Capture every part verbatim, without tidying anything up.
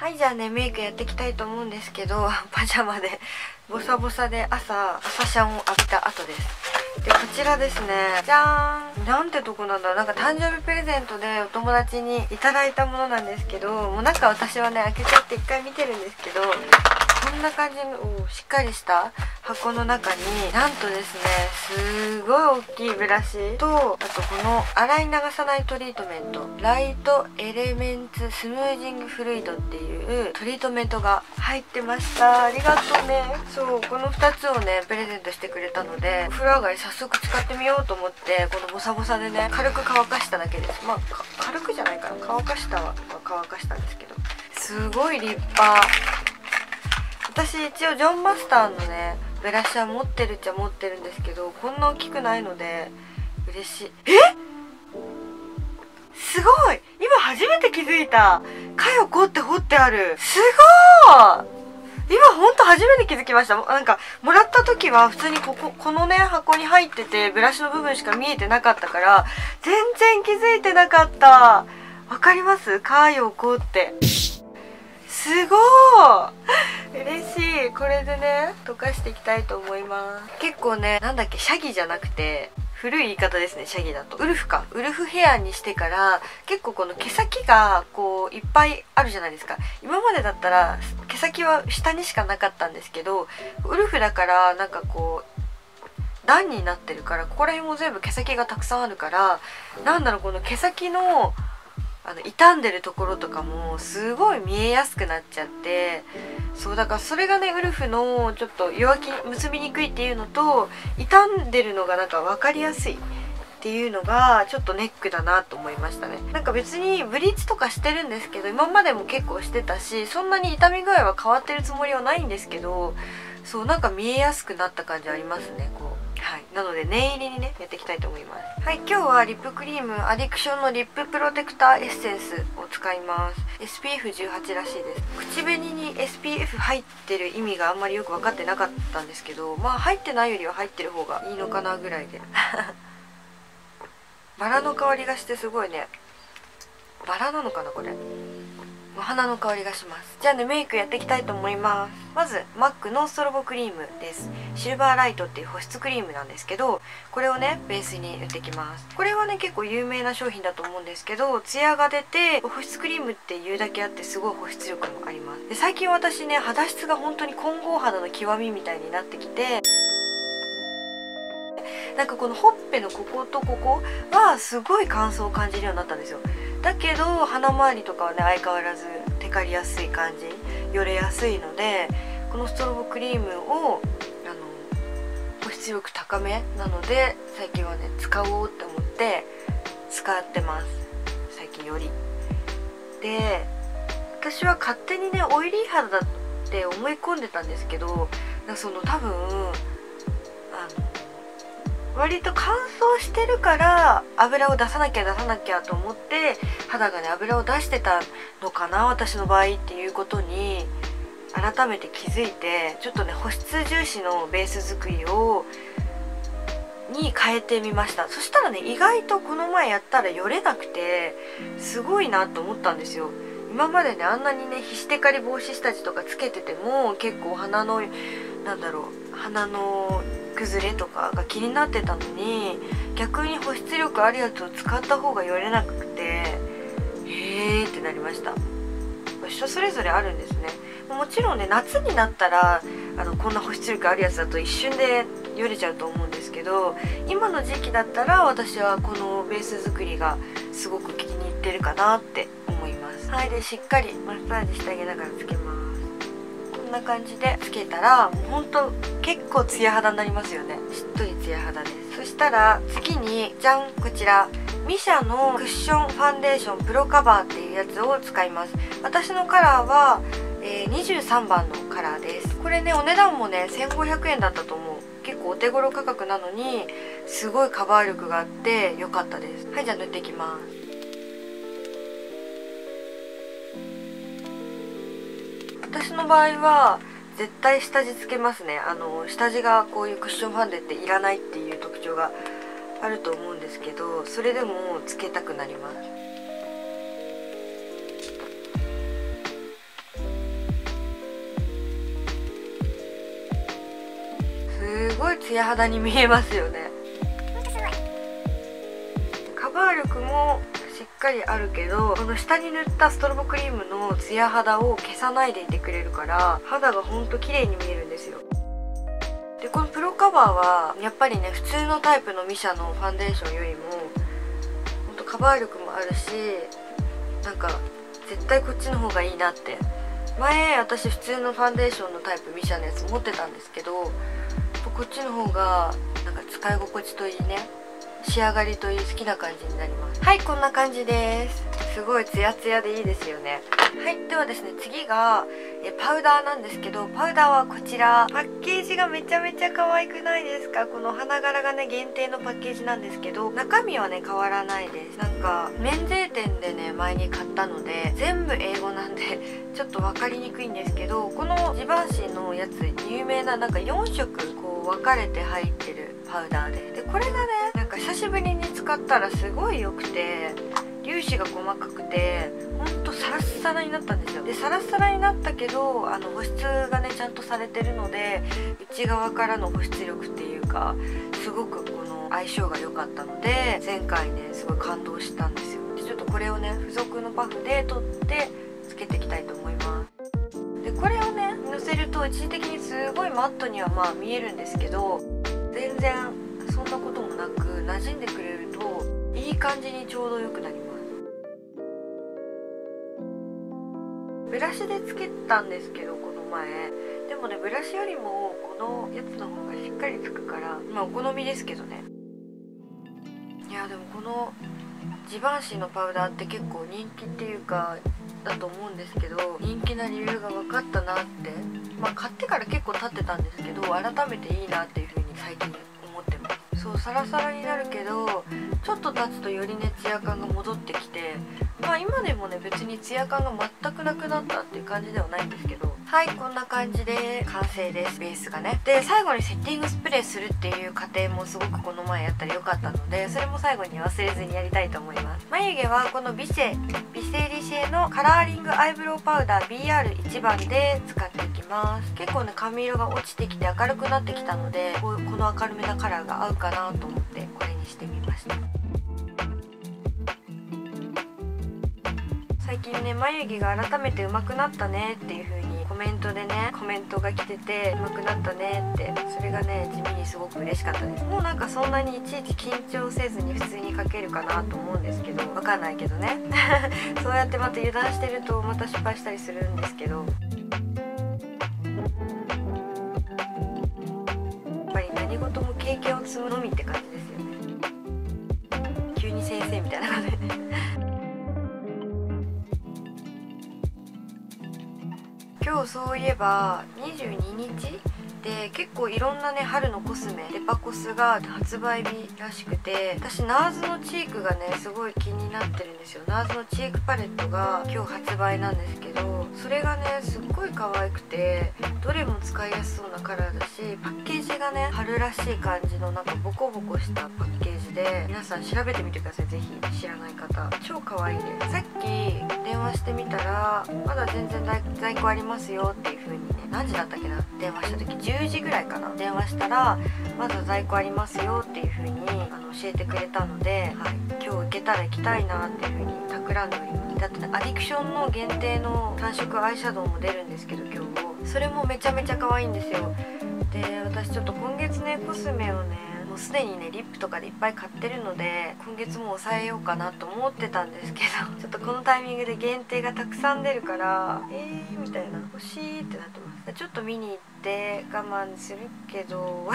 はい、じゃあね、メイクやっていきたいと思うんですけど、パジャマでボサボサで朝朝シャンを浴びた後です。でこちらですね、じゃーん、なんてとこなんだろう。なんか誕生日プレゼントでお友達にいただいたものなんですけど、もうなんか私はね開けちゃって一回見てるんですけど、こんな感じのしっかりした箱の中になんとですね、すごい大きいブラシと、あとこの洗い流さないトリートメント、ライトエレメンツスムージングフルイドっていうトリートメントが入ってました。ありがとうね。そう、このふたつをねプレゼントしてくれたので、お風呂上がり早速使ってみようと思って、このボサボサでね軽く乾かしただけです。まあ軽くじゃないかな、乾かしたは乾かしたんですけど、すごい立派。私一応ジョンマスターのねブラシは持ってるっちゃ持ってるんですけど、こんな大きくないので嬉しい。え、すごい、今初めて気づいた。かよこって彫ってある。すごーい、今ほんと初めて気づきました。なんかもらった時は普通にこここのね箱に入ってて、ブラシの部分しか見えてなかったから全然気づいてなかった。わかります、かよこって。すごー嬉しい。これでね溶かしていきたいと思います。結構ね、なんだっけ、シャギじゃなくて古い言い方ですね、シャギだとウルフか、ウルフヘアにしてから結構この毛先がこういっぱいあるじゃないですか。今までだったら毛先は下にしかなかったんですけど、ウルフだからなんかこう段になってるから、ここら辺も全部毛先がたくさんあるから、なんだろう、この毛先のあの傷んでるところとかもすごい見えやすくなっちゃって、そうだからそれがねウルフのちょっと弱気、結びにくいっていうのと、傷んでるのがなんか分かりやすいっていうのがちょっとネックだなと思いましたね。なんか別にブリーチとかしてるんですけど、今までも結構してたし、そんなに痛み具合は変わってるつもりはないんですけど、そうなんか見えやすくなった感じありますね、こう。はい、なので念入りにねやっていきたいと思います。はい、今日はリップクリームアディクションのリッププロテクターエッセンスを使います。 エスピーエフじゅうはち らしいです。口紅に エスピーエフ 入ってる意味があんまりよく分かってなかったんですけど、まあ入ってないよりは入ってる方がいいのかなぐらいでバラの香りがして、すごいね、バラなのかなこれ、お花の香りがします。じゃあねメイクやっていきたいと思います。まずマックのストロボクリームです。シルバーライトっていう保湿クリームなんですけど、これをねベースに塗っていきます。これはね結構有名な商品だと思うんですけど、ツヤが出て保湿クリームっていうだけあってすごい保湿力もあります。で最近私ね肌質が本当に混合肌の極みみたいになってきて、なんかこのほっぺのこことここはすごい乾燥を感じるようになったんですよ。だけど鼻周りとかはね相変わらずテカりやすい感じ、よれやすいので、このストロボクリームをあの保湿力高めなので最近はね使おうって思って使ってます、最近より。で私は勝手にねオイリー肌だって思い込んでたんですけど、その多分あの割と乾燥してるから油を出さなきゃ出さなきゃと思って、肌がね油を出してたのかな私の場合っていうことに改めて気づいて、ちょっとね保湿重視のベース作りをに変えてみました。そしたらね意外とこの前やったらよれなくてすごいなと思ったんですよ。今までねあんなにね皮脂テカリ防止下地とかつけてても結構鼻のなんだろう鼻の崩れとかが気になってたのに、逆に保湿力あるやつを使った方がよれなくて、へーってなりました。人それぞれあるんですね。もちろんね夏になったらあのこんな保湿力あるやつだと一瞬でよれちゃうと思うんですけど、今の時期だったら私はこのベース作りがすごく気に入ってるかなって思います。はい、でしっかりマッサージしてあげながらつけます。こんな感じでつけたらもうほんと結構ツヤ肌になりますよね。しっとりツヤ肌です。そしたら次にじゃん、こちらミシャのクッションファンデーションプロカバーっていうやつを使います。私のカラーは、えー、にじゅうさんばんのカラーです。これねお値段もねせんごひゃくえんだったと思う。結構お手頃価格なのにすごいカバー力があって良かったです。はい、じゃあ塗っていきます。私の場合は絶対下地つけますね。あの下地がこういうクッションファンデっていらないっていう特徴があると思うんですけど、それでもつけたくなります。ツヤ肌に見えますよね。ほんとすごい。カバー力もしっかりあるけど、この下に塗ったストロボクリームのツヤ肌を消さないでいてくれるから、肌がほんと綺麗に見えるんですよ。でこのプロカバーはやっぱりね、普通のタイプのミシャのファンデーションよりもほんとカバー力もあるし、なんか絶対こっちの方がいいなって。前私普通のファンデーションのタイプミシャのやつ持ってたんですけど、こっちの方がなんか使い心地といいね、仕上がりといい、好きな感じになります。はい、こんな感じです。すごいツヤツヤでいいですよね。はい、ではですね、次がえパウダーなんですけど、パウダーはこちら。パッケージがめちゃめちゃ可愛くないですか。この花柄がね限定のパッケージなんですけど、中身はね変わらないです。なんか免税店でね前に買ったので、全部英語なんでちょっと分かりにくいんですけど、このジバンシーのやつ有名ななんかよんしょくこう分かれて入ってるパウダーで、でこれがねなんか久しぶりに使ったらすごい良くて、粒子が細かくてほんとサラッサラになったんですよ。でサラッサラになったけど、あの保湿がねちゃんとされてるので、内側からの保湿力っていうかすごくこの相性が良かったので、前回ねすごい感動したんですよ。でちょっとこれをね付属のパフで取ってつけていきたいと思います。でこれをねのせると一時的にすごいマットにはまあ見えるんですけど、全然そんなこともなく馴染んでくれるといい感じにちょうど良くなります。ブラシでつけたんですけど、この前でもねブラシよりもこのやつの方がしっかりつくから、まあお好みですけどね。いやでもこのジバンシーのパウダーって結構人気っていうかだと思うんですけど、人気な理由が分かったなって、まあ買ってから結構経ってたんですけど、改めていいなっていう風に最近思ってます。そうサラサラになるけど、ちょっと経つとよりねツヤ感が戻ってきて、まあ今でもね別にツヤ感が全くなくなったっていう感じではないんですけど、はい、こんな感じで完成です。ベースがね、で最後にセッティングスプレーするっていう過程もすごくこの前やったら良かったので、それも最後に忘れずにやりたいと思います。眉毛はこのビセビセリシェのカラーリングアイブロウパウダー ビーアールいちばんで使っていきます。結構ね髪色が落ちてきて明るくなってきたので、こうこの明るめなカラーが合うかなと思ってこれにしてみました。最近ね眉毛が改めて上手くなったねっていう風にコメントでねコメントが来てて、上手くなったねって、それがね地味にすごく嬉しかったです。もうなんかそんなにいちいち緊張せずに普通に描けるかなと思うんですけど、わかんないけどねそうやってまた油断してるとまた失敗したりするんですけど、やっぱり何事も経験を積むのみって感じですよね。急に先生みたいな感じで今日そういえばにじゅうににちで結構いろんなね春のコスメデパコスが発売日らしくて、私ナーズのチークがねすごい気になってるんですよ。ナーズのチークパレットが今日発売なんですけど、それがねすっごい可愛くて、どれも使いやすそうなカラーだし、パッケージがね春らしい感じのなんかボコボコしたパッケージで、皆さん調べてみてください。ぜひ知らない方、超可愛いです。さっき電話してみたらまだ全然在庫ありますよっていう風にね、何時だったっけな、電話した時じゅうじぐらいかな、電話したらまだ在庫ありますよっていう風にあの教えてくれたので、はい、今日行けたら行きたいなっていう風に企んでおります。だって、ね、アディクションの限定の単色アイシャドウも出るんですけど、今日もそれもめちゃめちゃ可愛いんですよ。で私ちょっと今月ねコスメをねもうすでにねリップとかでいっぱい買ってるので、今月も抑えようかなと思ってたんですけど、ちょっとこのタイミングで限定がたくさん出るから、えーみたいな、欲しいってなってます。ちょっと見に行って我慢するけど我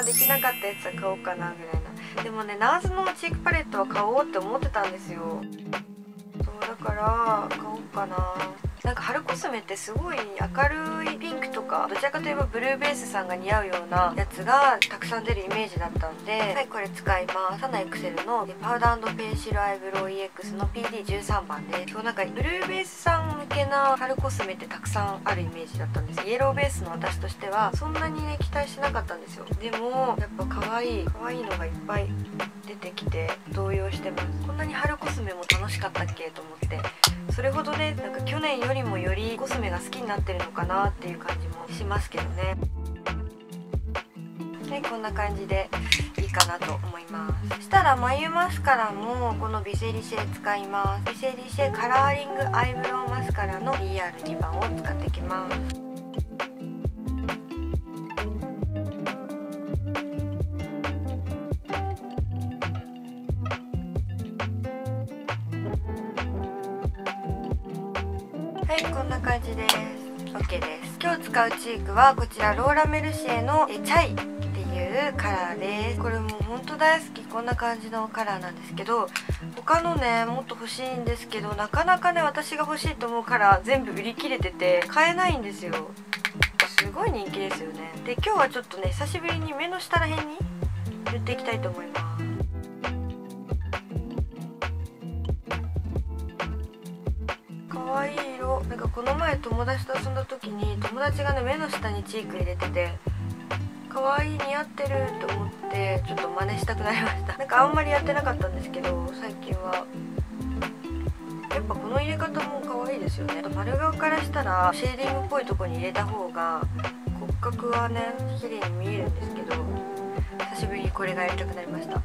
慢できなかったやつは買おうかなぐらいな。でもねナーズのチークパレットは買おうって思ってたんですよ。そうだから買おうかな。なんか春コスメってすごい明るいピンクとか、どちらかといえばブルーベースさんが似合うようなやつがたくさん出るイメージだったんで、はい、これ使います。サナエクセルのパウダー&ペンシルアイブロウ イーエックス の ピーディーじゅうさんばんで、今日なんかブルーベースさん向けな春コスメってたくさんあるイメージだったんです。イエローベースの私としてはそんなにね期待しなかったんですよ。でもやっぱ可愛い可愛いのがいっぱい出てきて動揺してます。こんなに春コスメも楽しかったっけと思って、それほどねなんか去年よりもよりコスメが好きになってるのかなっていう感じもしますけどね。はい、こんな感じでいいかなと思います。そしたら眉マスカラもこのビセリシェ使います。ビセリシェカラーリングアイブロウマスカラの イーアールに 番を使っていきます。はい、こんな感じです。OK です。今日使うチークはこちらローラ・メルシエのチャイっていうカラーです。これもうほんと大好き、こんな感じのカラーなんですけど、他のね、もっと欲しいんですけど、なかなかね、私が欲しいと思うカラー全部売り切れてて、買えないんですよ。すごい人気ですよね。で、今日はちょっとね、久しぶりに目の下ら辺に塗っていきたいと思います。可愛い色。なんかこの前友達と遊んだ時に友達がね目の下にチーク入れてて可愛い似合ってると思ってちょっと真似したくなりました。なんかあんまりやってなかったんですけど最近はやっぱこの入れ方も可愛いですよね。丸顔からしたらシェーディングっぽいとこに入れた方が骨格はね綺麗に見えるんですけど久しぶりにこれがやりたくなりました。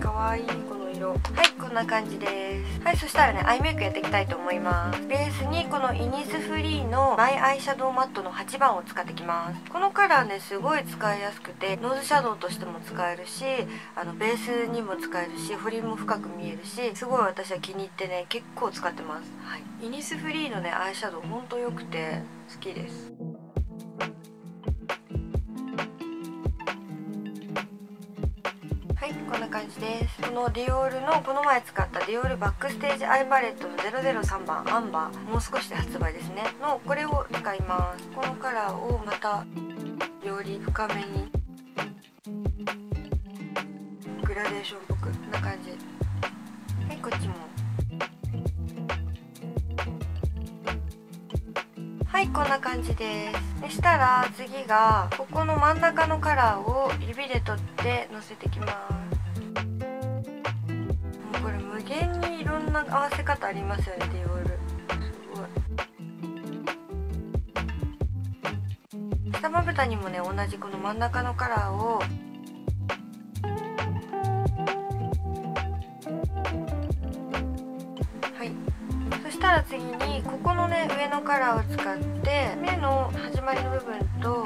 可愛いこの色。はい、こんな感じです。はい、そしたらねアイメイクやっていきたいと思います。ベースにこのイニスフリーのマイアイシャドウマットのはちばんを使ってきます。このカラーねすごい使いやすくてノーズシャドウとしても使えるしあのベースにも使えるし彫りも深く見えるしすごい私は気に入ってね結構使ってます。はい、イニスフリーのねアイシャドウほんと良くて好きです。こんな感じです。このディオールのこの前使ったディオールバックステージアイパレットのゼロゼロさんばんアンバーもう少しで発売ですねのこれを使います。このカラーをまたより深めにグラデーションっぽくこんな感じ。はい、こっちも。はい、こんな感じです。そしたら次がここの真ん中のカラーを指で取ってのせていきます。もうこれ無限にいろんな合わせ方ありますよね。ディオールすごい。下まぶたにもね同じこの真ん中のカラーをそしたら次にここのね上のカラーを使って目の始まりの部分と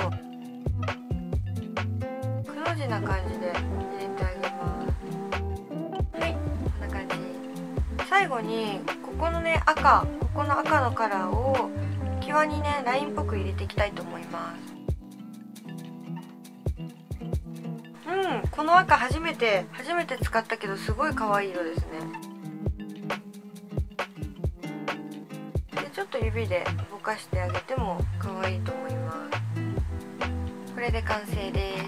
くの字な感じで入れてあげます。はい、こんな感じ。最後にここのね赤ここの赤のカラーを際にねラインっぽく入れていきたいと思います。うん、この赤初めて初めて使ったけどすごい可愛い色ですね。ちょっと指でぼかしてあげても可愛いと思います。これで完成です。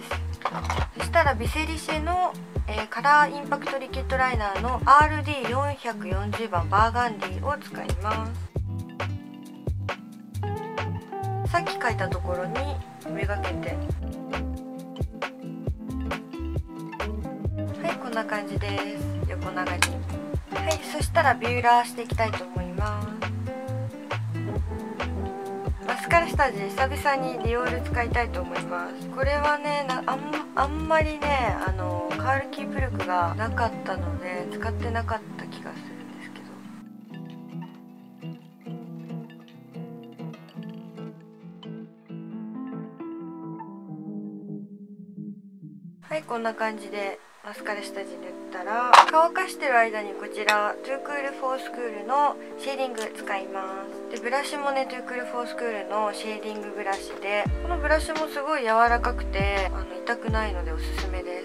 そしたらビセリシェの、えー、カラーインパクトリキッドライナーの アールディーよんよんまるばんバーガンディを使います。さっき描いたところにめがけてはい、こんな感じです。横長に。はい、そしたらビューラーしていきたいと思います。マスカラ下地久々にディオール使いたいと思います。これはねな あ, んあんまりねあのカールキープルクがなかったので使ってなかった気がするんですけどはい、こんな感じでマスカラ下地塗ったら乾かしてる間にこちらトゥークールフォースクールのシェーディング使います。でブラシもねトゥークールフォースクールのシェーディングブラシでこのブラシもすごい柔らかくてあの痛くないのでおすすめで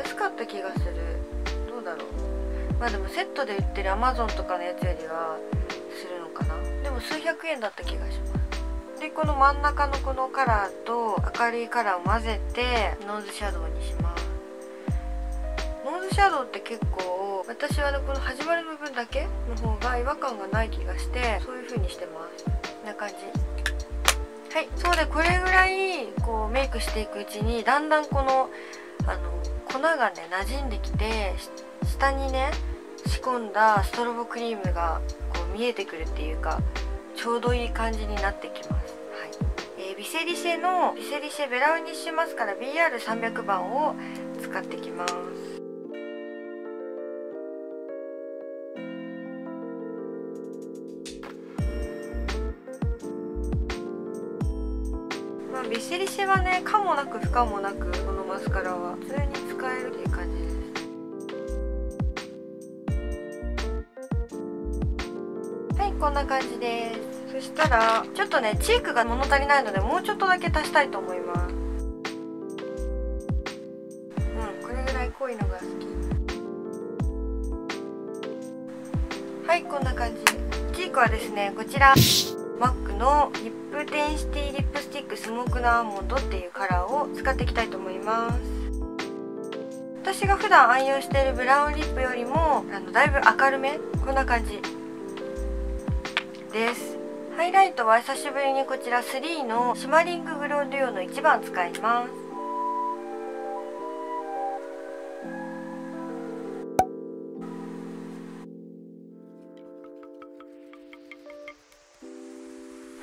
す。安かった気がする。どうだろう。まあでもセットで売ってる アマゾン とかのやつよりはするのかな。でも数百円だった気がします。でこの真ん中のこのカラーと明るいカラーを混ぜてノーズシャドウにします。ノーズシャドウって結構私はねこの始まる部分だけの方が違和感がない気がしてそういう風にしてます。こんな感じ。はい、そうでこれぐらいこうメイクしていくうちにだんだんこのあの粉がね馴染んできて下にね仕込んだストロボクリームがこう見えてくるっていうかちょうどいい感じになってきます。はい、えー、ヴィセリシェのヴィセリシェベラウニッシュマスカラ ビーアールさんびゃく 番を使ってきます。まあ、ヴィセリシェはね、可もなく不可もなくこのマスカラは普通に使えるっていう感じです。はい、こんな感じです。そしたらちょっとね、チークが物足りないのでもうちょっとだけ足したいと思います。うん、これぐらい濃いのが好き。はい、こんな感じ。チークはですね、こちらマックのリップテンシティリップスティックスモークのアーモンドっていうカラーを使っていきたいと思います。私が普段愛用しているブラウンリップよりもあのだいぶ明るめ、こんな感じです。ハイライトは久しぶりにこちらスリーのシマリンググローデュオのいちばん使います。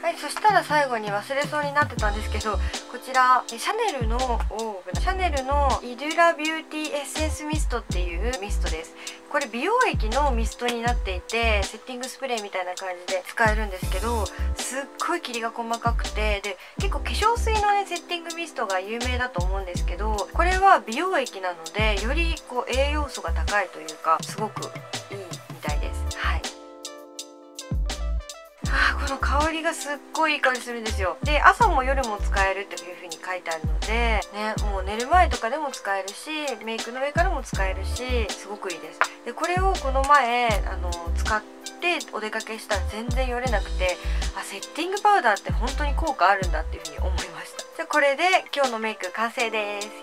はい、そしたら最後に忘れそうになってたんですけど、こちらシャネルのオーブシャネルのイドゥラビューティーエッセンスミストっていうミストです。これ美容液のミストになっていて、セッティングスプレーみたいな感じで使えるんですけど、すっごい霧が細かくて、で結構化粧水のねセッティングミストが有名だと思うんですけど、これは美容液なのでよりこう栄養素が高いというか、すごくいいみたいです。はい。あー、この香りがすっごいいい香りするんですよ。で朝も夜も使えるっていう風に書いてあるのでね、もう寝る前とかでも使えるし、メイクの上からも使えるし、すごくいいです。でこれをこの前あの使ってお出かけしたら全然よれなくて、あ、セッティングパウダーって本当に効果あるんだっていう風に思いました。じゃあこれで今日のメイク完成です。イエ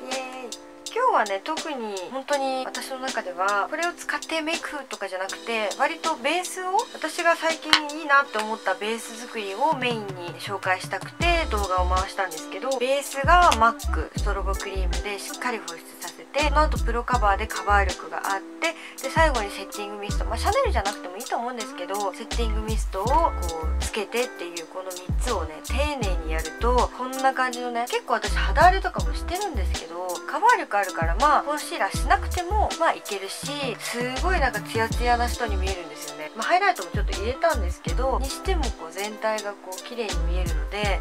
ーイ。今日はね、特に本当に私の中ではこれを使ってメイクとかじゃなくて、割とベースを、私が最近いいなって思ったベース作りをメインに紹介したくて動画を回したんですけど、ベースがマックストロボクリームでしっかり保湿させて、その後プロカバーでカバー力があって、で最後にセッティングミスト、まあ、シャネルじゃなくてもいいと思うんですけど、セッティングミストをこうつけてっていう、このみっつをね丁寧にやるとこんな感じのね、結構私肌荒れとかもしてるんですけど、カバー力あるだからまあコンシーラーしなくてもまあいけるし、すごいなんかツヤツヤな人に見えるんですよね。まあ、ハイライトもちょっと入れたんですけど、にしてもこう全体がこう綺麗に見えるので、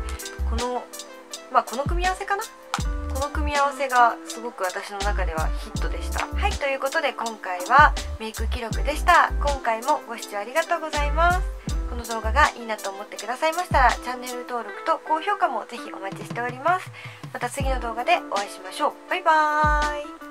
このまあこの組み合わせかな、この組み合わせがすごく私の中ではヒットでした。はい、ということで今回はメイク記録でした。今回もご視聴ありがとうございます。この動画がいいなと思ってくださいましたら、チャンネル登録と高評価もぜひお待ちしております。また次の動画でお会いしましょう。バイバーイ。